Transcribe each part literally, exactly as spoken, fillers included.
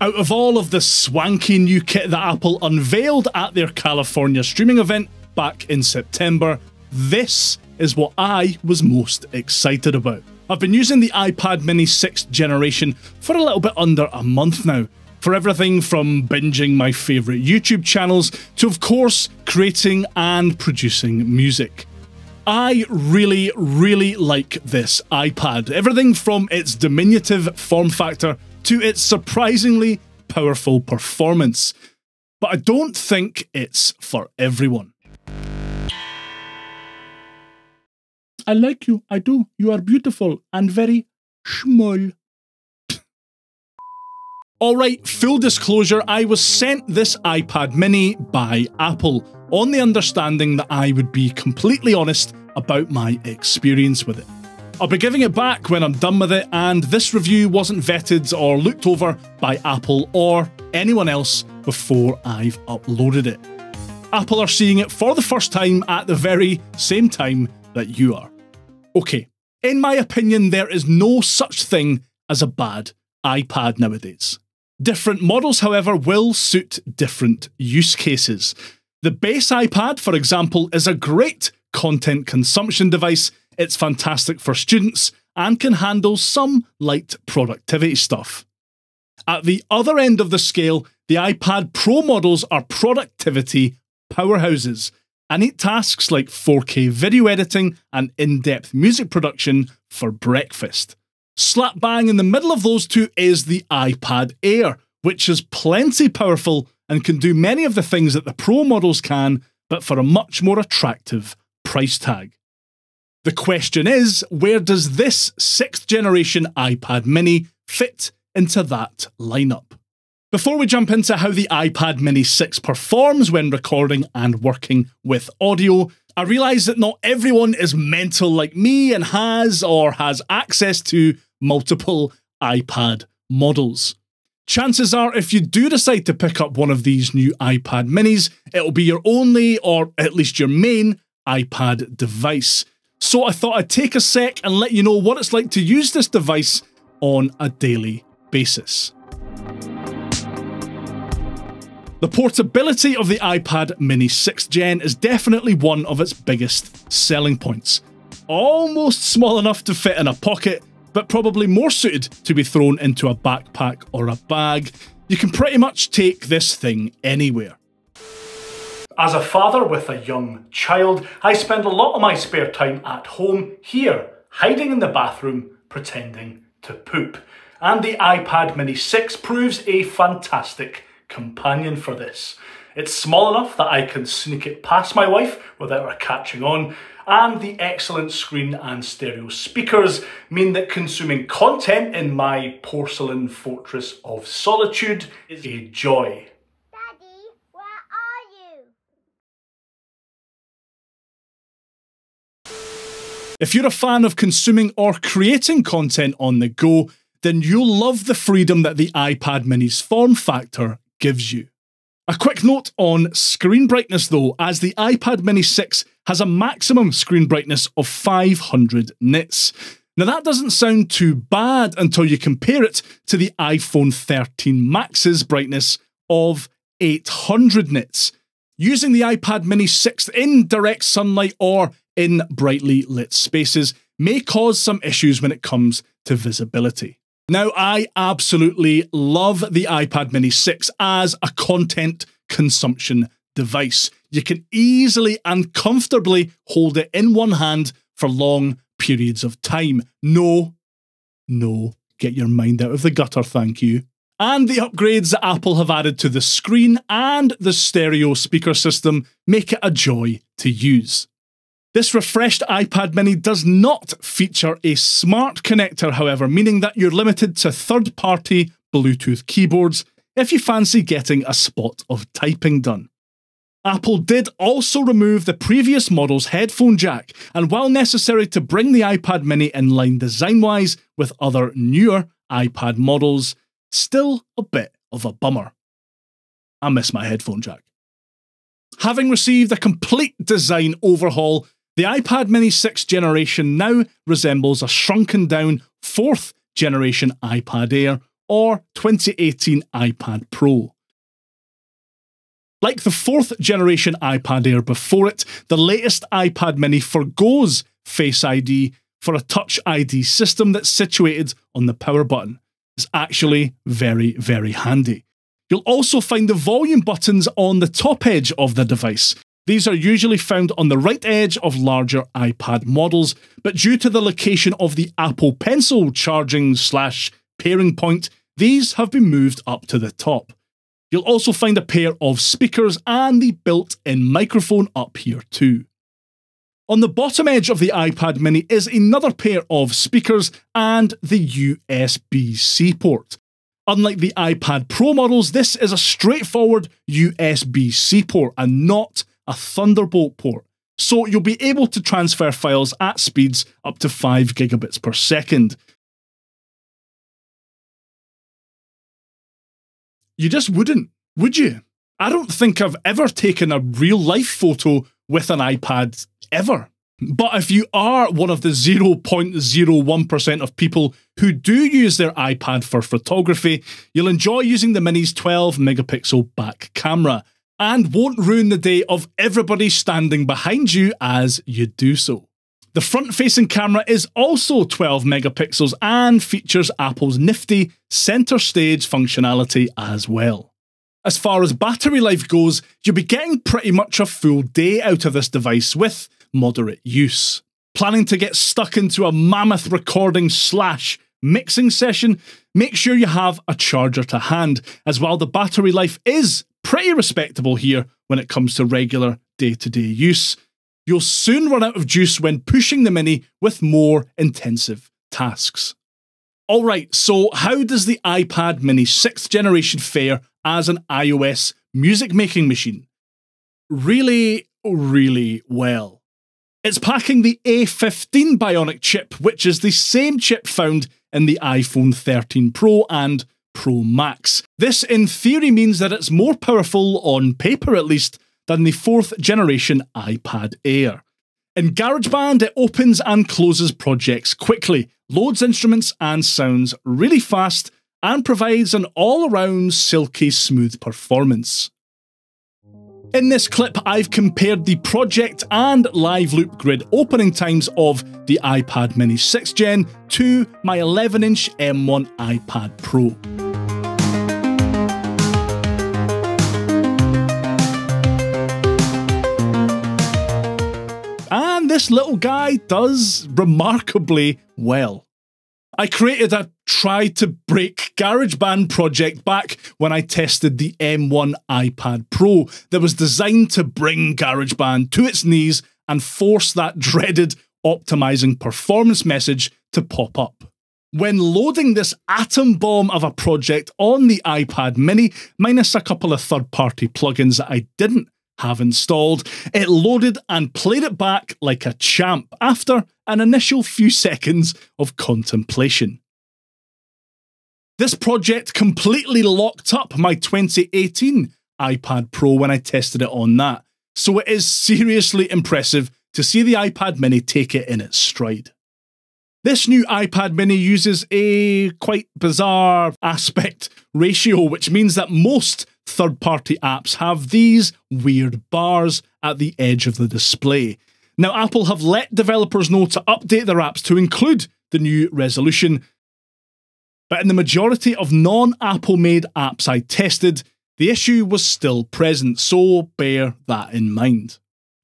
Out of all of the swanky new kit that Apple unveiled at their California streaming event back in September, this is what I was most excited about. I've been using the iPad Mini six generation for a little bit under a month now, for everything from binging my favourite YouTube channels to, of course, creating and producing music. I really, really like this iPad. Everything from its diminutive form factor to its surprisingly powerful performance. But I don't think it's for everyone. I like you, I do. You are beautiful and very small. Alright, full disclosure, I was sent this iPad Mini by Apple, on the understanding that I would be completely honest about my experience with it. I'll be giving it back when I'm done with it, and this review wasn't vetted or looked over by Apple or anyone else before I've uploaded it. Apple are seeing it for the first time at the very same time that you are. Okay, in my opinion, there is no such thing as a bad iPad nowadays. Different models, however, will suit different use cases. The base iPad, for example, is a great content consumption device. It's fantastic for students and can handle some light productivity stuff. At the other end of the scale, the iPad Pro models are productivity powerhouses and eat tasks like four K video editing and in-depth music production for breakfast. Slap bang in the middle of those two is the iPad Air, which is plenty powerful and can do many of the things that the Pro models can, but for a much more attractive price tag. The question is, where does this sixth generation iPad Mini fit into that lineup? Before we jump into how the iPad Mini six performs when recording and working with audio, I realise that not everyone is mental like me and has or has access to multiple iPad models. Chances are, if you do decide to pick up one of these new iPad Minis, it'll be your only, or at least your main, iPad device. So I thought I'd take a sec and let you know what it's like to use this device on a daily basis. The portability of the iPad Mini sixth Gen is definitely one of its biggest selling points. Almost small enough to fit in a pocket, but probably more suited to be thrown into a backpack or a bag. You can pretty much take this thing anywhere. As a father with a young child, I spend a lot of my spare time at home here, hiding in the bathroom, pretending to poop. And the iPad Mini six proves a fantastic companion for this. It's small enough that I can sneak it past my wife without her catching on, and the excellent screen and stereo speakers mean that consuming content in my porcelain fortress of solitude is a joy. If you're a fan of consuming or creating content on the go, then you'll love the freedom that the iPad Mini's form factor gives you. A quick note on screen brightness though, as the iPad Mini six has a maximum screen brightness of five hundred nits. Now that doesn't sound too bad until you compare it to the iPhone thirteen Max's brightness of eight hundred nits. Using the iPad Mini six in direct sunlight or in brightly lit spaces may cause some issues when it comes to visibility. Now, I absolutely love the iPad Mini six as a content consumption device. You can easily and comfortably hold it in one hand for long periods of time. No, no, get your mind out of the gutter, thank you. And the upgrades that Apple have added to the screen and the stereo speaker system make it a joy to use. This refreshed iPad Mini does not feature a smart connector, however, meaning that you're limited to third-party Bluetooth keyboards if you fancy getting a spot of typing done. Apple did also remove the previous model's headphone jack, and while necessary to bring the iPad Mini in line design-wise with other newer iPad models, still a bit of a bummer. I miss my headphone jack. Having received a complete design overhaul, the iPad Mini sixth generation now resembles a shrunken down fourth generation iPad Air or twenty eighteen iPad Pro. Like the fourth generation iPad Air before it, the latest iPad Mini forgoes Face I D for a Touch I D system that's situated on the power button. It's actually very, very handy. You'll also find the volume buttons on the top edge of the device. These are usually found on the right edge of larger iPad models, but due to the location of the Apple Pencil charging slash pairing point, these have been moved up to the top. You'll also find a pair of speakers and the built-in microphone up here too. On the bottom edge of the iPad Mini is another pair of speakers and the U S B C port. Unlike the iPad Pro models, this is a straightforward U S B C port and not a Thunderbolt port, so you'll be able to transfer files at speeds up to five gigabits per second. You just wouldn't, would you? I don't think I've ever taken a real-life photo with an iPad, ever. But if you are one of the zero point zero one percent of people who do use their iPad for photography, you'll enjoy using the Mini's twelve megapixel back camera, and won't ruin the day of everybody standing behind you as you do so. The front-facing camera is also twelve megapixels and features Apple's nifty center stage functionality as well. As far as battery life goes, you'll be getting pretty much a full day out of this device with moderate use. Planning to get stuck into a mammoth recording slash mixing session? Make sure you have a charger to hand, as while the battery life is pretty respectable here when it comes to regular day-to-day use, you'll soon run out of juice when pushing the Mini with more intensive tasks. Alright, so how does the iPad Mini sixth generation fare as an iOS music-making machine? Really, really well. It's packing the A fifteen Bionic chip, which is the same chip found in the iPhone thirteen Pro and Pro Max. This in theory means that it's more powerful, on paper at least, than the fourth generation iPad Air. In GarageBand, it opens and closes projects quickly, loads instruments and sounds really fast, and provides an all-around silky smooth performance. In this clip, I've compared the project and live loop grid opening times of the iPad Mini sixth gen to my eleven inch M one iPad Pro. This little guy does remarkably well. I created a try to break GarageBand project back when I tested the M one iPad Pro that was designed to bring GarageBand to its knees and force that dreaded optimizing performance message to pop up. When loading this atom bomb of a project on the iPad Mini, minus a couple of third-party plugins that I didn't have installed, it loaded and played it back like a champ after an initial few seconds of contemplation. This project completely locked up my twenty eighteen iPad Pro when I tested it on that, so it is seriously impressive to see the iPad Mini take it in its stride. This new iPad Mini uses a quite bizarre aspect ratio, which means that most third-party apps have these weird bars at the edge of the display. Now, Apple have let developers know to update their apps to include the new resolution, but in the majority of non-Apple-made apps I tested, the issue was still present, so bear that in mind.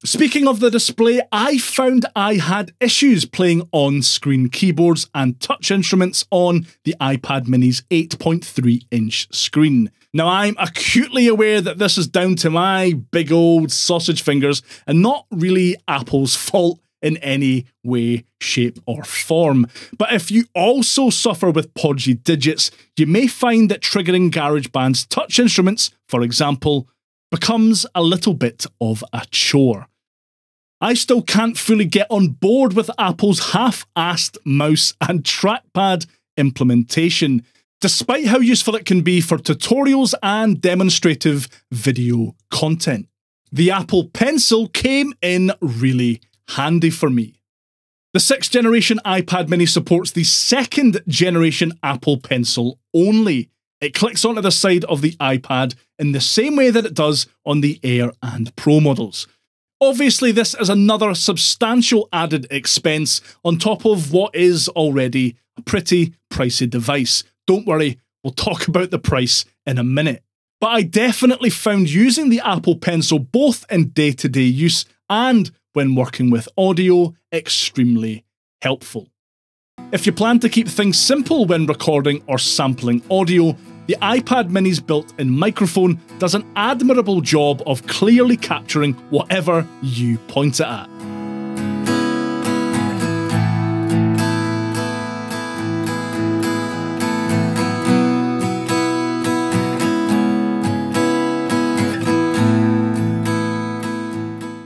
Speaking of the display, I found I had issues playing on-screen keyboards and touch instruments on the iPad Mini's eight point three inch screen. Now, I'm acutely aware that this is down to my big old sausage fingers and not really Apple's fault in any way, shape or form. But if you also suffer with podgy digits, you may find that triggering GarageBand's touch instruments, for example, becomes a little bit of a chore. I still can't fully get on board with Apple's half-assed mouse and trackpad implementation, despite how useful it can be for tutorials and demonstrative video content. The Apple Pencil came in really handy for me. The sixth generation iPad Mini supports the second generation Apple Pencil only. It clicks onto the side of the iPad in the same way that it does on the Air and Pro models. Obviously, this is another substantial added expense on top of what is already a pretty pricey device. Don't worry, we'll talk about the price in a minute. But I definitely found using the Apple Pencil both in day-to-day use and when working with audio extremely helpful. If you plan to keep things simple when recording or sampling audio, the iPad Mini's built-in microphone does an admirable job of clearly capturing whatever you point it at.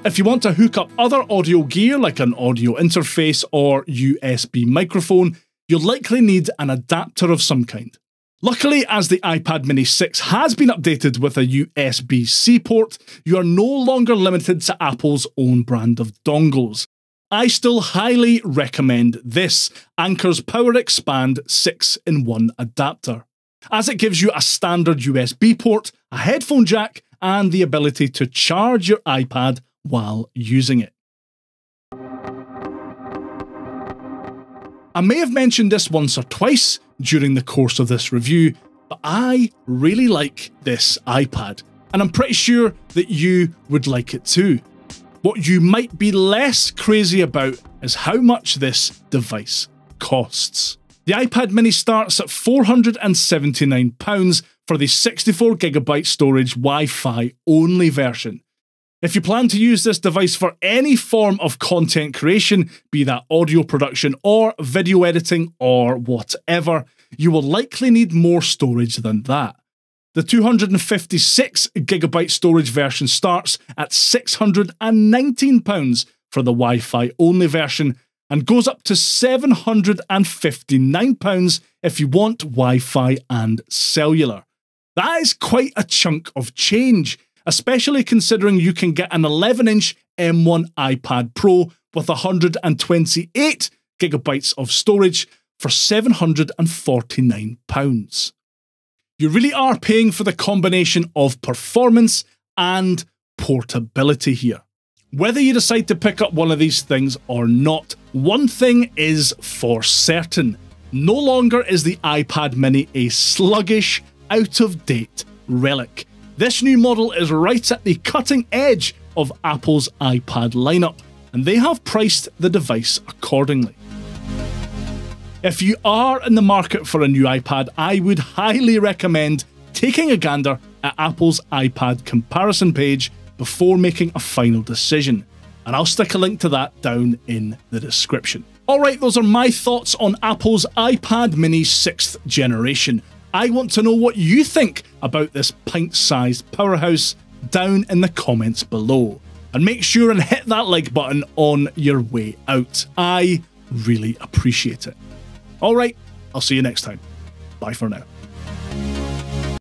If you want to hook up other audio gear like an audio interface or U S B microphone, you'll likely need an adapter of some kind. Luckily, as the iPad Mini six has been updated with a U S B C port, you are no longer limited to Apple's own brand of dongles. I still highly recommend this, Anker's Power Expand six in one adapter, as it gives you a standard U S B port, a headphone jack, and the ability to charge your iPad while using it. I may have mentioned this once or twice during the course of this review, but I really like this iPad, and I'm pretty sure that you would like it too. What you might be less crazy about is how much this device costs. The iPad Mini starts at four hundred and seventy-nine pounds for the sixty-four gigabyte storage Wi-Fi only version. If you plan to use this device for any form of content creation, be that audio production or video editing or whatever, you will likely need more storage than that. The two hundred and fifty-six gigabyte storage version starts at six hundred and nineteen pounds for the Wi-Fi only version and goes up to seven hundred and fifty-nine pounds if you want Wi-Fi and cellular. That is quite a chunk of change, especially considering you can get an eleven inch M one iPad Pro with one hundred and twenty-eight gigabytes of storage for seven hundred and forty-nine pounds. You really are paying for the combination of performance and portability here. Whether you decide to pick up one of these things or not, one thing is for certain. No longer is the iPad Mini a sluggish, out-of-date relic. This new model is right at the cutting edge of Apple's iPad lineup, and they have priced the device accordingly. If you are in the market for a new iPad, I would highly recommend taking a gander at Apple's iPad comparison page before making a final decision, and I'll stick a link to that down in the description. Alright, those are my thoughts on Apple's iPad Mini sixth generation. I want to know what you think about this pint-sized powerhouse down in the comments below. And make sure and hit that like button on your way out. I really appreciate it. All right, I'll see you next time. Bye for now.